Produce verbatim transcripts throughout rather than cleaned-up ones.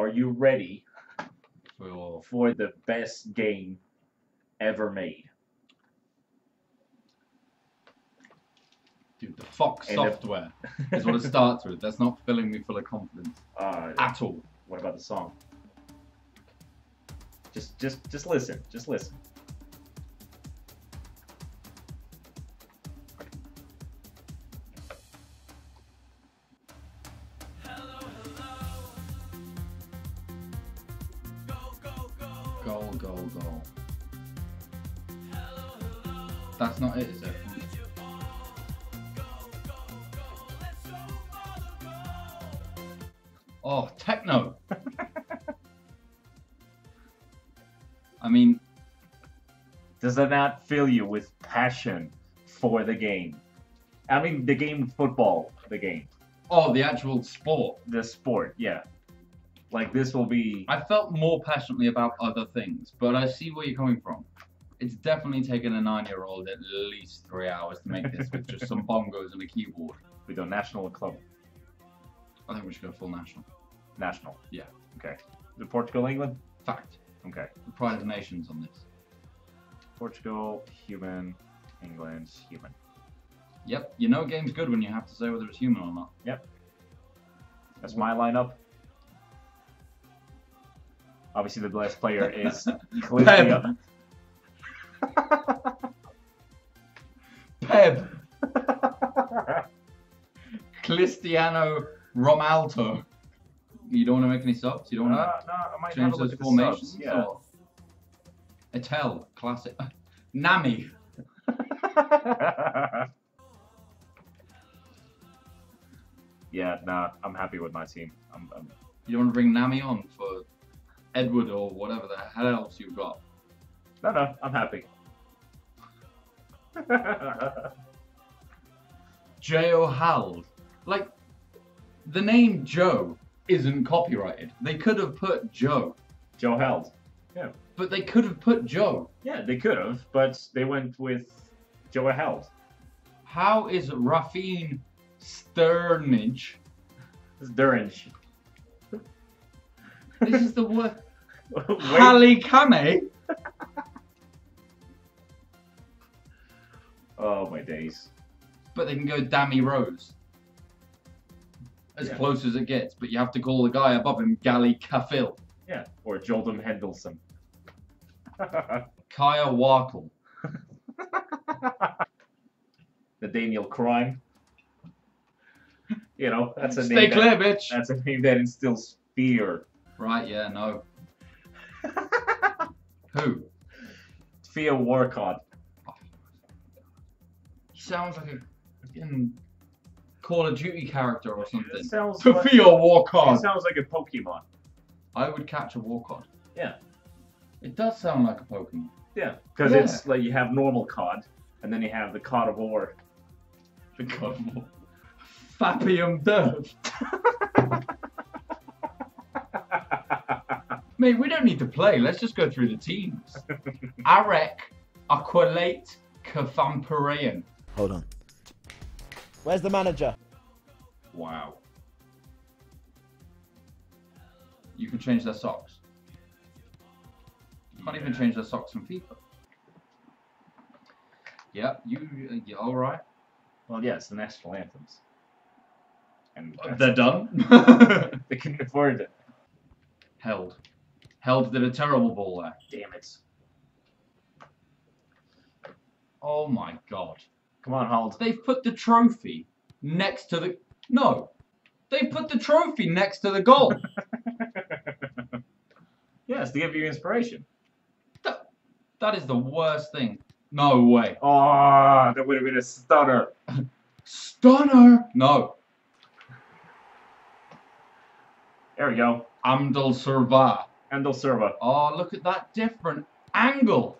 Are you ready for, for the best game ever made? Dude, the Fox and software the... is what it starts with. That's not filling me full of confidence uh, at all. What about the song? Just, just, just listen. Just listen. Goal, goal, goal. Hello, hello. That's not it, is it? Go, go, go. Let's go for the goal. Oh, techno! I mean... does that not fill you with passion for the game? I mean, the game football, the game. Oh, the actual sport. The sport, yeah. Like, this will be... I felt more passionately about other things, but I see where you're coming from. It's definitely taken a nine-year-old at least three hours to make this with just some bongos and a keyboard. We go national or club? I think we should go full national. National? Yeah. Okay. Is it Portugal, England? Fact. Okay. The pride of the nations on this. Portugal, human. England, human. Yep. You know a game's good when you have to say whether it's human or not. Yep. That's my lineup. Obviously, the last player is clearly up. Pep. Cristiano Ronaldo. You don't want to make any subs? You don't want uh, to no, I might change those formations? Subs, yeah. Or... Etel, classic. Nami. Yeah, nah, I'm happy with my team. I'm, I'm... You don't want to bring Nami on for... Edward or whatever the hell else you've got. No, no, I'm happy. Joe Hald. Like, the name Joe isn't copyrighted. They could have put Joe. Joe Hald. Yeah. But they could have put Joe. Yeah, they could have, but they went with Joe Hald. How is Raffine Sternage? Sternage. This is the worst. Halikame? Oh, my days. But they can go Dammy Rose. As yeah. close as it gets, but you have to call the guy above him Gally Kafil. Yeah, or Jordan Henderson. Kaya Warkle. The Daniel Crime. You know, that's a Stay name. Stay clear, that, bitch! That's a name that instills fear. Right, yeah, no. Who? Theo Walcott. Oh. He sounds like a Call of Duty character or something. It sounds like Theo Walcott. It sounds like a Pokemon. I would catch a Walcott. Yeah. It does sound like a Pokemon. Yeah, because yeah. it's like you have normal cod, and then you have the cod of war. The cod of war. Fapium Derv. Mate, we don't need to play. Let's just go through the teams. Arek, Aqualate, Kafamparayan. Hold on. Where's the manager? Wow. You can change their socks. You can't yeah. even change their socks from FIFA. Yeah, you, yeah, all right. Well, yeah, it's the national anthems. And they're done. They couldn't afford it. Held. Held did a terrible ball there. Damn it. Oh my god. Come on, Held. They've put the trophy next to the... No. They put the trophy next to the goal. Yes, to give you inspiration. That, that is the worst thing. No way. Oh, that would have been a stunner. Stunner? No. There we go. Amdel Serva. Amdel Serva. Oh, look at that different angle.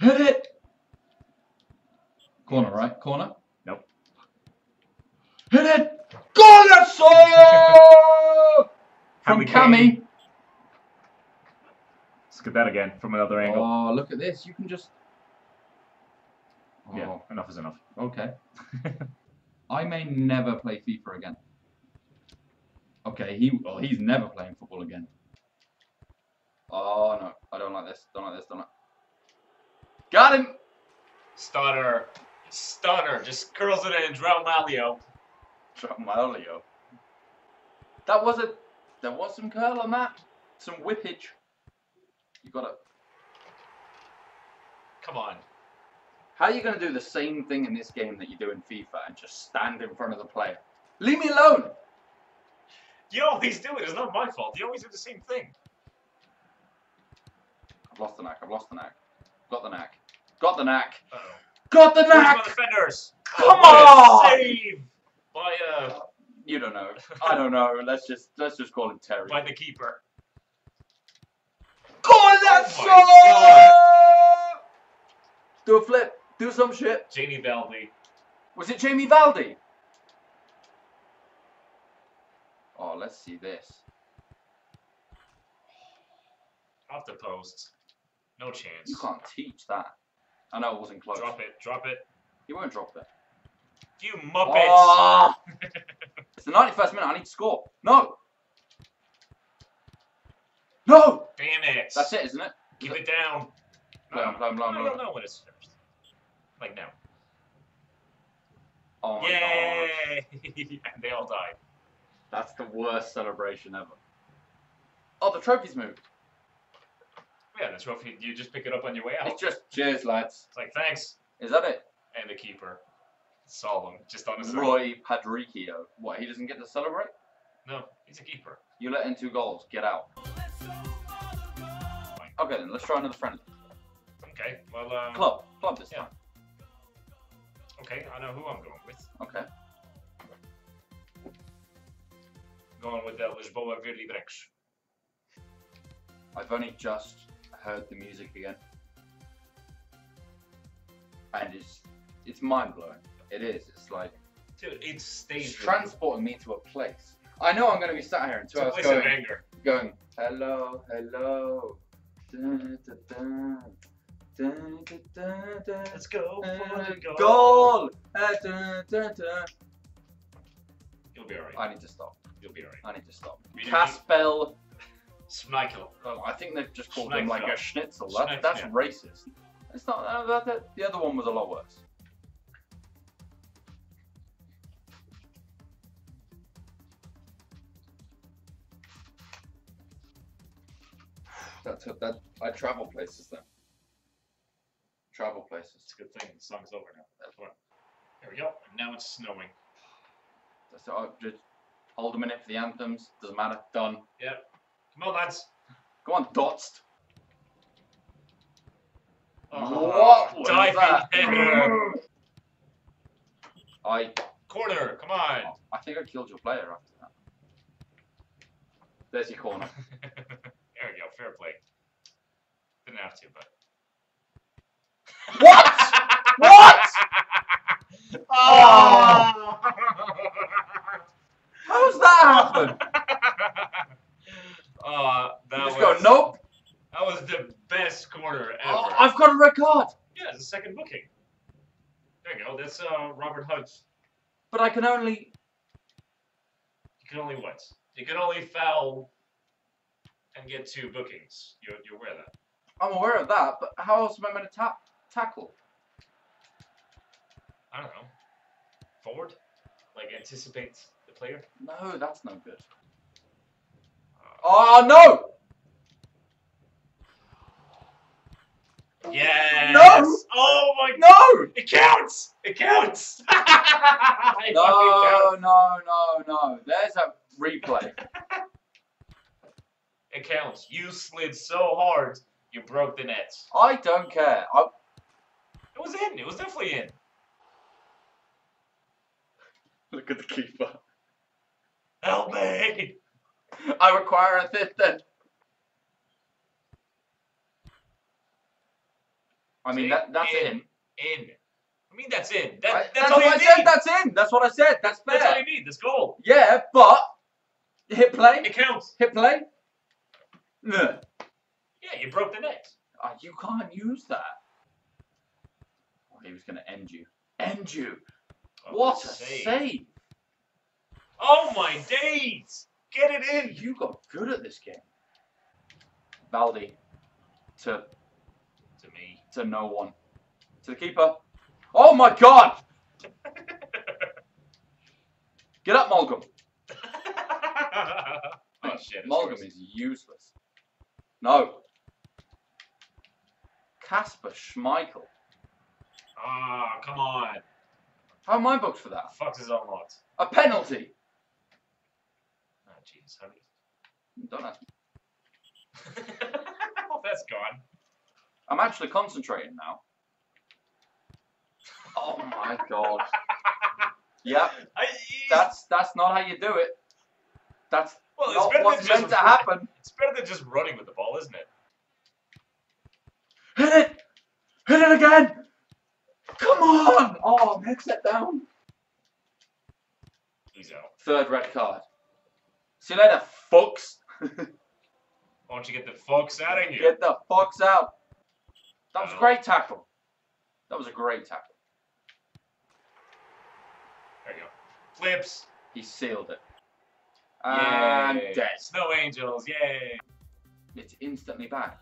Hit it. Corner, right? Corner? Nope. Hit it. Corner, sir! From Cammy. Let's get that again from another angle. Oh, look at this. You can just... Oh. Yeah, enough is enough. Okay. I may never play FIFA again. Okay, he oh, he's never playing football again. Oh no, I don't like this. Don't like this. Don't like. Got him. Stunner, stunner, just curls it in. Dramalio. Dramalio. That was a. There was some curl on that. Some whippage. You got to. Come on. How are you going to do the same thing in this game that you do in FIFA and just stand in front of the player? Leave me alone! You always do it. It's not my fault. You always do the same thing. I've lost the knack. I've lost the knack. Got the knack. Got the knack. Uh-oh. Got the knack! Defenders. Come oh, on! Save! By, uh... You don't know. I don't know. Let's just let's just call him Terry. By the keeper. Oh, that's so! Oh, do a flip. Do some shit. Jamie Vardy. Was it Jamie Vardy? Oh, let's see this. Off the post. No chance. You can't teach that. I know it wasn't close. Drop it. Drop it. You won't drop it. You muppets! Oh. It's the ninety-first minute. I need to score. No. No. Damn it. That's it, isn't it? Give it down. No, no, no, no, no, no, no, no, no. I don't know when it's finished. Like now. Oh my Yay! And they all died. That's the worst celebration ever. Oh, the trophy's moved. Yeah, the trophy. You just pick it up on your way out. It's just cheers, lads. It's like thanks. Is that it? And the keeper. Solve him, just honestly. Roy Padraico. What, he doesn't get to celebrate? No, he's a keeper. You let in two goals, get out. Okay then, let's try another friendly. Okay, well... Um, club, club this yeah. time. Okay, I know who I'm going with. Okay. I'm going with uh, Lisboa Verli Brex. I've only just heard the music again. And it's, it's mind-blowing. It is. It's like, dude, it's staged. It's transporting me to a place. I know I'm going to be sat here in two hours going, anger. going, hello, hello. Dun, dun, dun, dun, dun, dun, dun, let's go for the goal. goal. Dun, dun, dun. You'll be alright. I need to stop. You'll be alright. I need to stop. Casper Schmeichel. Oh, I think they've just called Schmeichel. him like a schnitzel. That, that's yeah. racist. It's not. Uh, that, that, the other one was a lot worse. That took that. I travel places then. Travel places. It's a good thing the song's over now. That's what. Here we go. And now it's snowing. That's it. Oh, just hold a minute for the anthems. Doesn't matter. Done. Yep. Come on, lads. Go on, Dotst. Oh, what? Diving. I corner. Come on. Oh, I think I killed your player after that. There's your corner. There we go, fair play. Didn't have to, but... What? What? Oh! How's that happen? Uh, that you just was, go, nope. That was the best corner ever. Oh, I've got a red card. Yeah, it's the second booking. There you go, that's uh, Robert Hudge. But I can only... You can only what? You can only foul... and get two bookings. You're, you're aware of that? I'm aware of that, but how else am I going to ta tackle? I don't know. Forward? Like anticipate the player? No, that's no good. Uh, oh, no! Yes! No! Oh my... No! It counts! It counts! no, it counts. no, no, no. There's a replay. It counts. You slid so hard, you broke the net. I don't care. I... It was in. It was definitely in. Look at the keeper. Help me! I require a fifth then. I mean, that, that's in. in. In. I mean, that's in. That, I, that's, that's all what I need. said. That's in. That's what I said. That's fair. That's all you need. This goal. Yeah, but... Hit play. It counts. Hit play. No. Yeah, you broke the net. Oh, you can't use that. Oh, he was going to end you. End you. Oh, what a save. save. Oh, my days. Get it in. You got good at this game. Vardy. To... To me. To no one. To the keeper. Oh my God! Get up, Malcolm. Oh, shit, Malcolm is useless. No. Casper Schmeichel. Ah, oh, come on. How am I booked for that? Fuck is unlocked. A penalty. Oh, jeez, honey. Don't ask me. Oh, that's gone. I'm actually concentrating now. Oh my God. Yep. I, that's that's not how you do it. That's well, it's not better what's than just meant to happen. It's better than just running with the ball, isn't it? Hit it! Hit it again! Come on! Oh, next set down. He's out. Third red card. See you later, fucks. Why don't you get the fucks out of here? Get the fucks out. That was a great tackle. That was a great tackle. There you go. Flips. He sealed it. And yay. Dead. Snow Angels, yay. It's instantly back.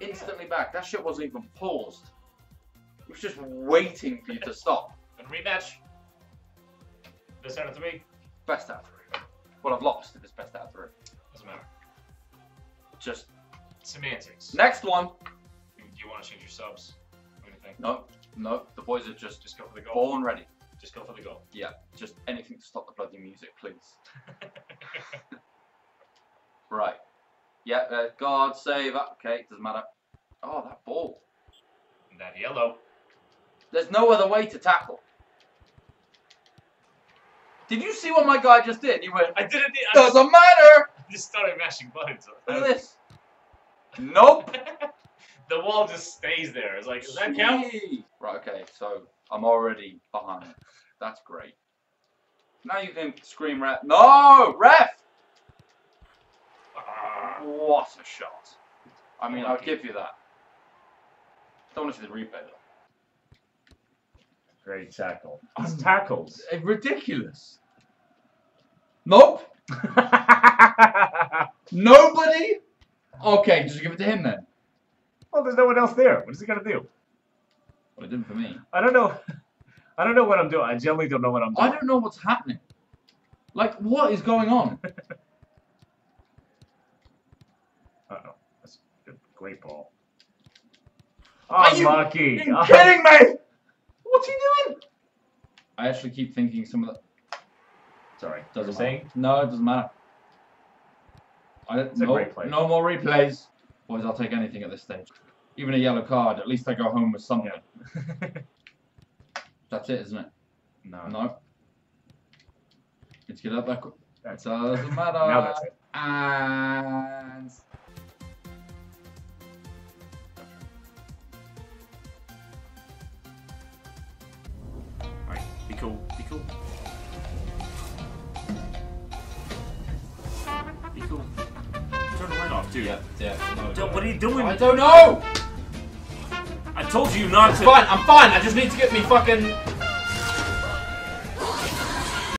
Instantly yeah. back. That shit wasn't even paused. It was just waiting for you to stop. And rematch. Best out of three. Best out of three. Well, I've lost if it's best out of three. Doesn't matter. Just semantics. Next one. Do you want to change your subs? What do you think? No, no. The boys are just just go for the goal. Born ready. Just go for the goal. Yeah, just anything to stop the bloody music, please. Right. Yeah, uh, God save. Okay, doesn't matter. Oh, that ball. And that yellow. There's no other way to tackle. Did you see what my guy just did? He went, I didn't. I doesn't just, matter. I just started mashing buttons. Look at this. Nope. The wall just stays there. It's like, does that count? Right, okay, so I'm already behind. That's great. Now you can scream ref. No! Ref! Uh, what a shot. I mean, lucky. I'll give you that. Don't want to see the replay, though. Great tackle. That's tackles. It's ridiculous. Nope. Nobody? Okay, just give it to him, then. Well, there's no one else there. What is he going to do? Well, it didn't for me. I don't know. I don't know what I'm doing. I generally don't know what I'm doing. I don't know what's happening. Like, what is going on? Uh-oh. That's a great ball. Oh, are you lucky. Are you kidding me? What's he doing? I actually keep thinking some of the... Sorry. Doesn't matter. Saying? No, it doesn't matter. I don't, it's no, a great play. No more replays. Boys, I'll take anything at this stage. Even a yellow card. At least I go home with something. Yeah. That's it, isn't it? No. No. Let's get up that quick. It doesn't matter. Now that's it. And... Alright, be cool. Be cool. Be cool. Turn the light off, dude. Yeah, yeah. No, don't, what are you doing? I don't know! I told you not to- I'm fine, I'm fine, I just need to get me fucking-